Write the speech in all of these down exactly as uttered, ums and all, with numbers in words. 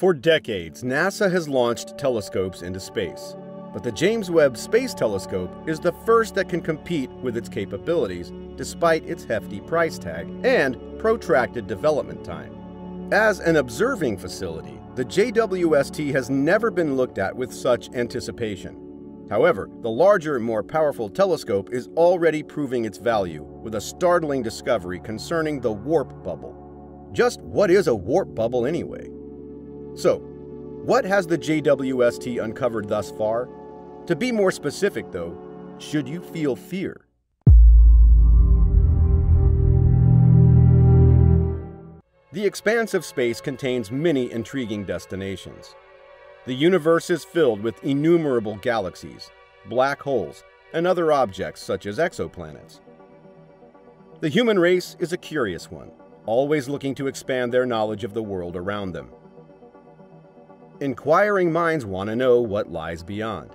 For decades, NASA has launched telescopes into space, but the James Webb Space Telescope is the first that can compete with its capabilities despite its hefty price tag and protracted development time. As an observing facility, the J W S T has never been looked at with such anticipation. However, the larger, more powerful telescope is already proving its value with a startling discovery concerning the warp bubble. Just what is a warp bubble anyway? So, what has the J W S T uncovered thus far? To be more specific though, should you feel fear? The expanse of space contains many intriguing destinations. The universe is filled with innumerable galaxies, black holes, and other objects such as exoplanets. The human race is a curious one, always looking to expand their knowledge of the world around them. Inquiring minds want to know what lies beyond.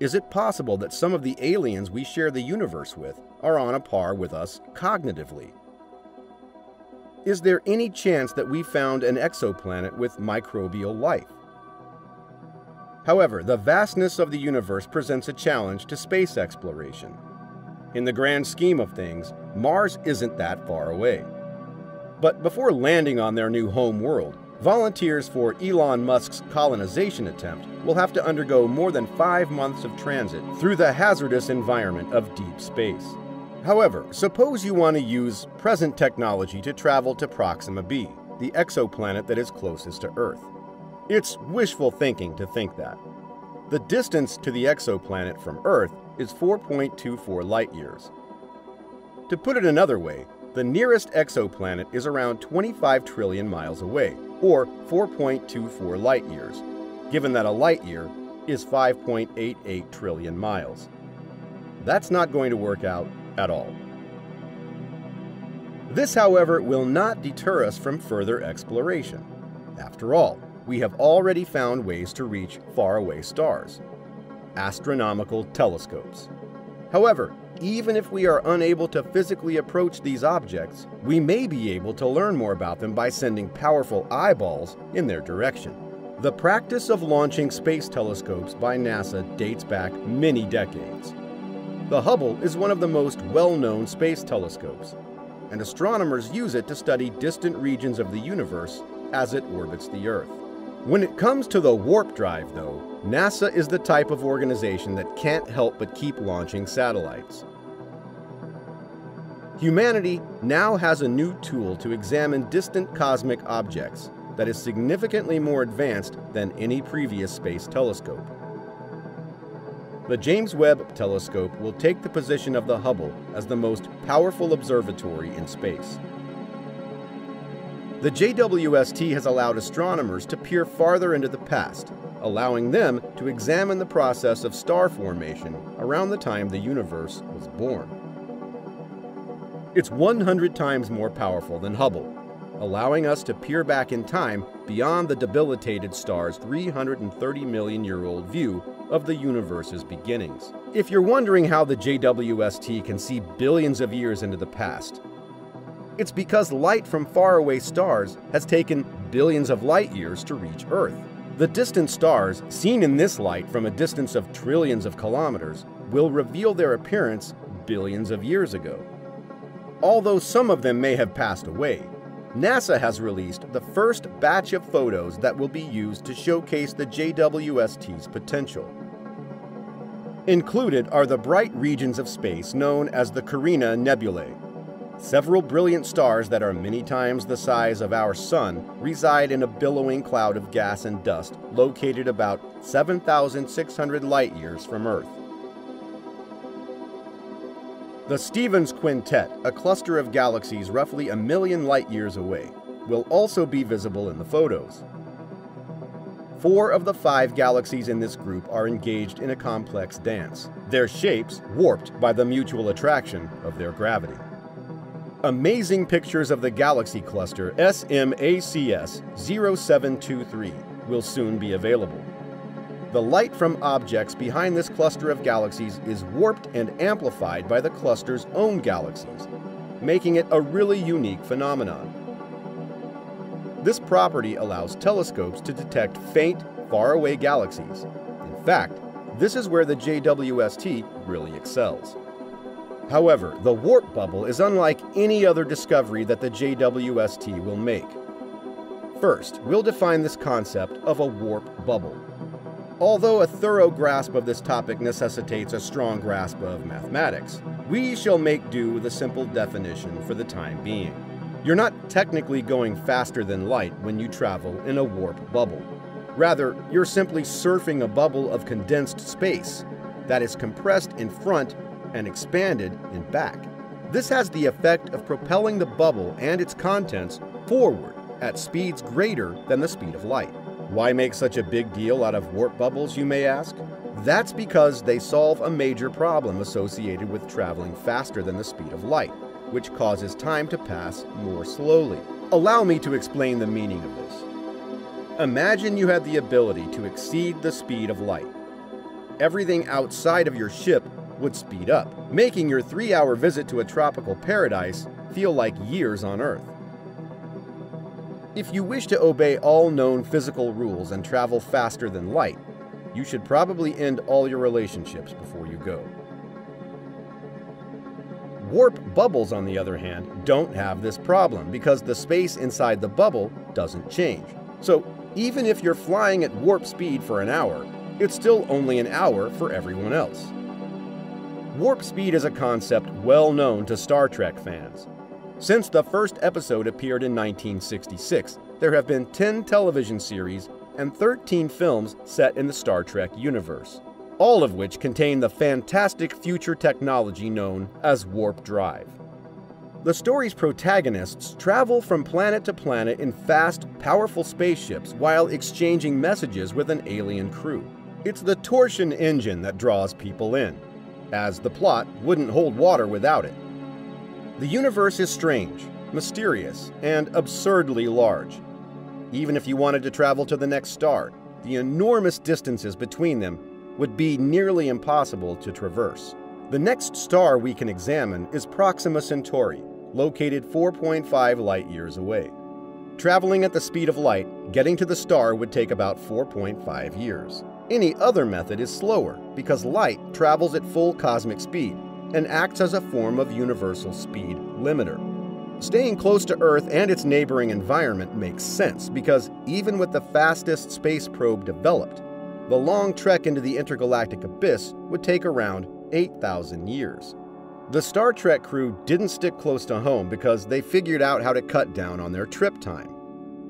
Is it possible that some of the aliens we share the universe with are on a par with us cognitively? Is there any chance that we found an exoplanet with microbial life? However, the vastness of the universe presents a challenge to space exploration. In the grand scheme of things, Mars isn't that far away. But before landing on their new home world, volunteers for Elon Musk's colonization attempt will have to undergo more than five months of transit through the hazardous environment of deep space. However, suppose you want to use present technology to travel to Proxima b, the exoplanet that is closest to Earth. It's wishful thinking to think that. The distance to the exoplanet from Earth is four point two four light years. To put it another way, the nearest exoplanet is around twenty-five trillion miles away, or four point two four light years, given that a light year is five point eight eight trillion miles. That's not going to work out at all. This, however, will not deter us from further exploration. After all, we have already found ways to reach faraway stars. Astronomical telescopes. However, even if we are unable to physically approach these objects, we may be able to learn more about them by sending powerful eyeballs in their direction. The practice of launching space telescopes by NASA dates back many decades. The Hubble is one of the most well-known space telescopes, and astronomers use it to study distant regions of the universe as it orbits the Earth. When it comes to the warp drive, though, NASA is the type of organization that can't help but keep launching satellites. Humanity now has a new tool to examine distant cosmic objects that is significantly more advanced than any previous space telescope. The James Webb Telescope will take the position of the Hubble as the most powerful observatory in space. The J W S T has allowed astronomers to peer farther into the past, allowing them to examine the process of star formation around the time the universe was born. It's one hundred times more powerful than Hubble, allowing us to peer back in time beyond the debilitated star's three hundred thirty million year old view of the universe's beginnings. If you're wondering how the J W S T can see billions of years into the past, it's because light from faraway stars has taken billions of light years to reach Earth. The distant stars, seen in this light from a distance of trillions of kilometers, will reveal their appearance billions of years ago. Although some of them may have passed away, NASA has released the first batch of photos that will be used to showcase the J W S T's potential. Included are the bright regions of space known as the Carina Nebulae. Several brilliant stars that are many times the size of our Sun reside in a billowing cloud of gas and dust located about seven thousand six hundred light-years from Earth. The Stephan's Quintet, a cluster of galaxies roughly a million light-years away, will also be visible in the photos. Four of the five galaxies in this group are engaged in a complex dance, their shapes warped by the mutual attraction of their gravity. Amazing pictures of the galaxy cluster S M A C S zero seven two three will soon be available. The light from objects behind this cluster of galaxies is warped and amplified by the cluster's own galaxies, making it a really unique phenomenon. This property allows telescopes to detect faint, faraway galaxies. In fact, this is where the J W S T really excels. However, the warp bubble is unlike any other discovery that the J W S T will make. First, we'll define this concept of a warp bubble. Although a thorough grasp of this topic necessitates a strong grasp of mathematics, we shall make do with a simple definition for the time being. You're not technically going faster than light when you travel in a warp bubble. Rather, you're simply surfing a bubble of condensed space that is compressed in front and expanded in back. This has the effect of propelling the bubble and its contents forward at speeds greater than the speed of light. Why make such a big deal out of warp bubbles, you may ask? That's because they solve a major problem associated with traveling faster than the speed of light, which causes time to pass more slowly. Allow me to explain the meaning of this. Imagine you had the ability to exceed the speed of light. Everything outside of your ship would speed up, making your three-hour visit to a tropical paradise feel like years on Earth. If you wish to obey all known physical rules and travel faster than light, you should probably end all your relationships before you go. Warp bubbles, on the other hand, don't have this problem because the space inside the bubble doesn't change. So even if you're flying at warp speed for an hour, it's still only an hour for everyone else. Warp speed is a concept well known to Star Trek fans. Since the first episode appeared in nineteen sixty-six, there have been ten television series and thirteen films set in the Star Trek universe, all of which contain the fantastic future technology known as warp drive. The story's protagonists travel from planet to planet in fast, powerful spaceships while exchanging messages with an alien crew. It's the torsion engine that draws people in, as the plot wouldn't hold water without it. The universe is strange, mysterious, and absurdly large. Even if you wanted to travel to the next star, the enormous distances between them would be nearly impossible to traverse. The next star we can examine is Proxima Centauri, located four point five light-years away. Traveling at the speed of light, getting to the star would take about four point five years. Any other method is slower because light travels at full cosmic speed and acts as a form of universal speed limiter. Staying close to Earth and its neighboring environment makes sense because even with the fastest space probe developed, the long trek into the intergalactic abyss would take around eight thousand years. The Star Trek crew didn't stick close to home because they figured out how to cut down on their trip time.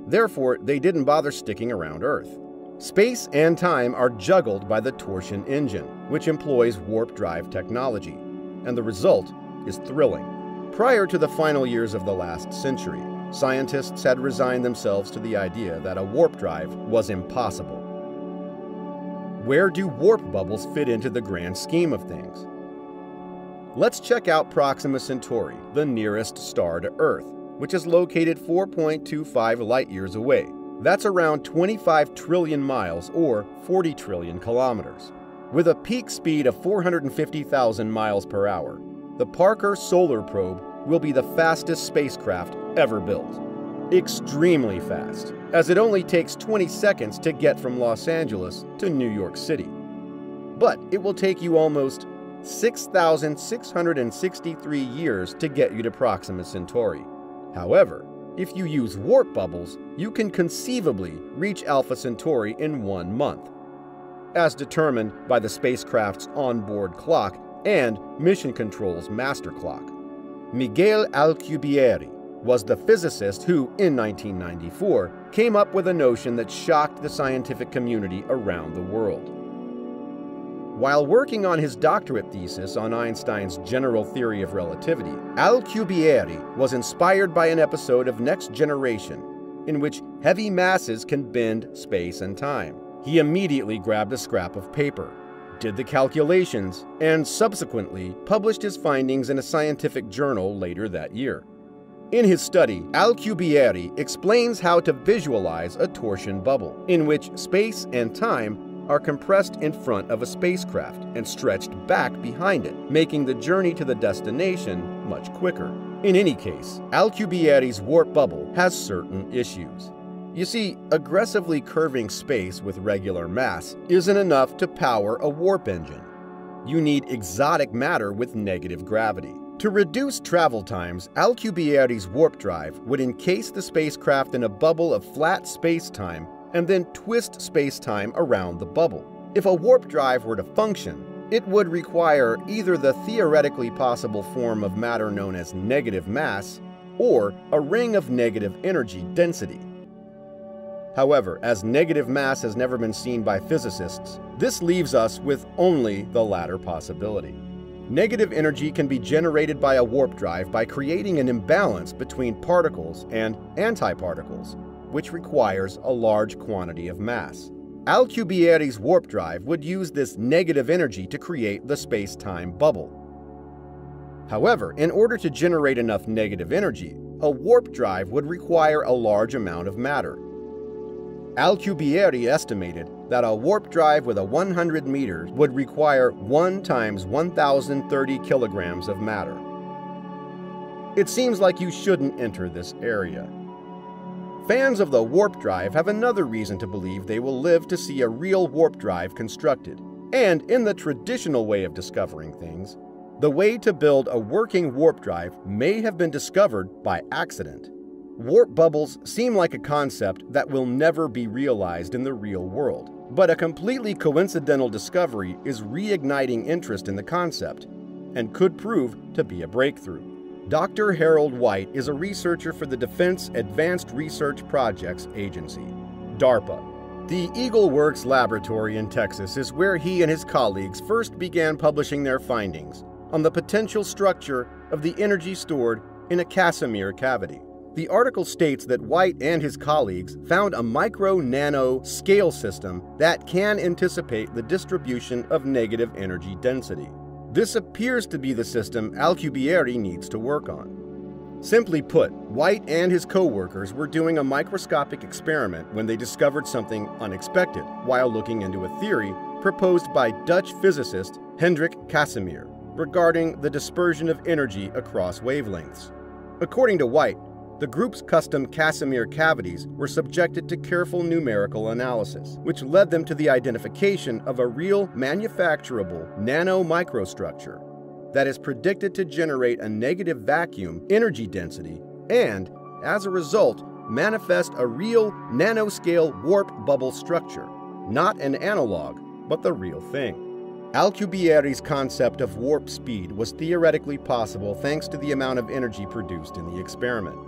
Therefore, they didn't bother sticking around Earth. Space and time are juggled by the torsion engine, which employs warp drive technology, and the result is thrilling. Prior to the final years of the last century, scientists had resigned themselves to the idea that a warp drive was impossible. Where do warp bubbles fit into the grand scheme of things? Let's check out Proxima Centauri, the nearest star to Earth, which is located four point two five light-years away. That's around twenty-five trillion miles or forty trillion kilometers. With a peak speed of four hundred fifty thousand miles per hour, the Parker Solar Probe will be the fastest spacecraft ever built. Extremely fast, as it only takes twenty seconds to get from Los Angeles to New York City. But it will take you almost six thousand six hundred sixty-three years to get you to Proxima Centauri. However, if you use warp bubbles, you can conceivably reach Alpha Centauri in one month, as determined by the spacecraft's onboard clock and Mission Control's master clock. Miguel Alcubierre was the physicist who, in nineteen ninety-four, came up with a notion that shocked the scientific community around the world. While working on his doctorate thesis on Einstein's general theory of relativity, Alcubierre was inspired by an episode of Next Generation, in which heavy masses can bend space and time. He immediately grabbed a scrap of paper, did the calculations, and subsequently published his findings in a scientific journal later that year. In his study, Alcubierre explains how to visualize a torsion bubble, in which space and time are compressed in front of a spacecraft and stretched back behind it, making the journey to the destination much quicker. In any case, Alcubierre's warp bubble has certain issues. You see, aggressively curving space with regular mass isn't enough to power a warp engine. You need exotic matter with negative gravity. To reduce travel times, Alcubierre's warp drive would encase the spacecraft in a bubble of flat space-time and then twist space-time around the bubble. If a warp drive were to function, it would require either the theoretically possible form of matter known as negative mass or a ring of negative energy density. However, as negative mass has never been seen by physicists, this leaves us with only the latter possibility. Negative energy can be generated by a warp drive by creating an imbalance between particles and antiparticles, which requires a large quantity of mass. Alcubierre's warp drive would use this negative energy to create the space-time bubble. However, in order to generate enough negative energy, a warp drive would require a large amount of matter. Alcubierre estimated that a warp drive with a one hundred meters would require one times one thousand thirty kilograms of matter. It seems like you shouldn't enter this area. Fans of the warp drive have another reason to believe they will live to see a real warp drive constructed. And in the traditional way of discovering things, the way to build a working warp drive may have been discovered by accident. Warp bubbles seem like a concept that will never be realized in the real world, but a completely coincidental discovery is reigniting interest in the concept and could prove to be a breakthrough. Doctor Harold White is a researcher for the Defense Advanced Research Projects Agency, DARPA. The Eagleworks Laboratory in Texas is where he and his colleagues first began publishing their findings on the potential structure of the energy stored in a Casimir cavity. The article states that White and his colleagues found a micro-nano scale system that can anticipate the distribution of negative energy density. This appears to be the system Alcubierre needs to work on. Simply put, White and his co-workers were doing a microscopic experiment when they discovered something unexpected while looking into a theory proposed by Dutch physicist Hendrik Casimir regarding the dispersion of energy across wavelengths. According to White, the group's custom Casimir cavities were subjected to careful numerical analysis, which led them to the identification of a real manufacturable nano-microstructure that is predicted to generate a negative vacuum energy density and, as a result, manifest a real nanoscale warp bubble structure, not an analog, but the real thing. Alcubierre's concept of warp speed was theoretically possible thanks to the amount of energy produced in the experiment.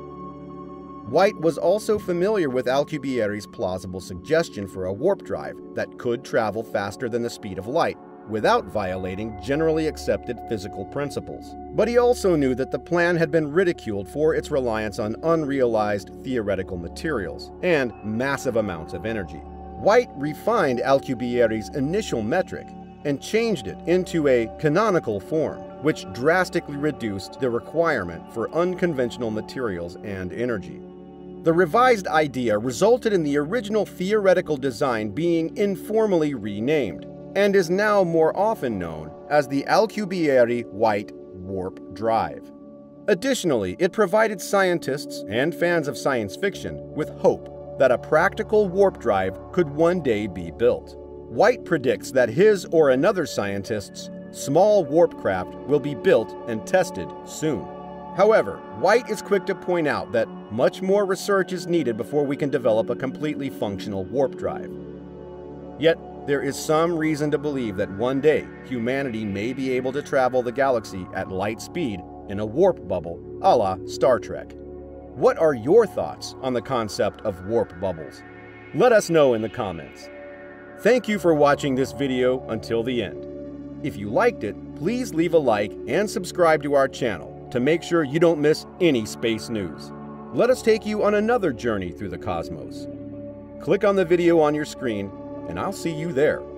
White was also familiar with Alcubierre's plausible suggestion for a warp drive that could travel faster than the speed of light without violating generally accepted physical principles. But he also knew that the plan had been ridiculed for its reliance on unrealized theoretical materials and massive amounts of energy. White refined Alcubierre's initial metric and changed it into a canonical form, which drastically reduced the requirement for unconventional materials and energy. The revised idea resulted in the original theoretical design being informally renamed and is now more often known as the Alcubierre-White warp drive. Additionally, it provided scientists and fans of science fiction with hope that a practical warp drive could one day be built. White predicts that his or another scientist's small warp craft will be built and tested soon. However, White is quick to point out that much more research is needed before we can develop a completely functional warp drive. Yet, there is some reason to believe that one day humanity may be able to travel the galaxy at light speed in a warp bubble, a la Star Trek. What are your thoughts on the concept of warp bubbles? Let us know in the comments. Thank you for watching this video until the end. If you liked it, please leave a like and subscribe to our channel to make sure you don't miss any space news. Let us take you on another journey through the cosmos. Click on the video on your screen, and I'll see you there.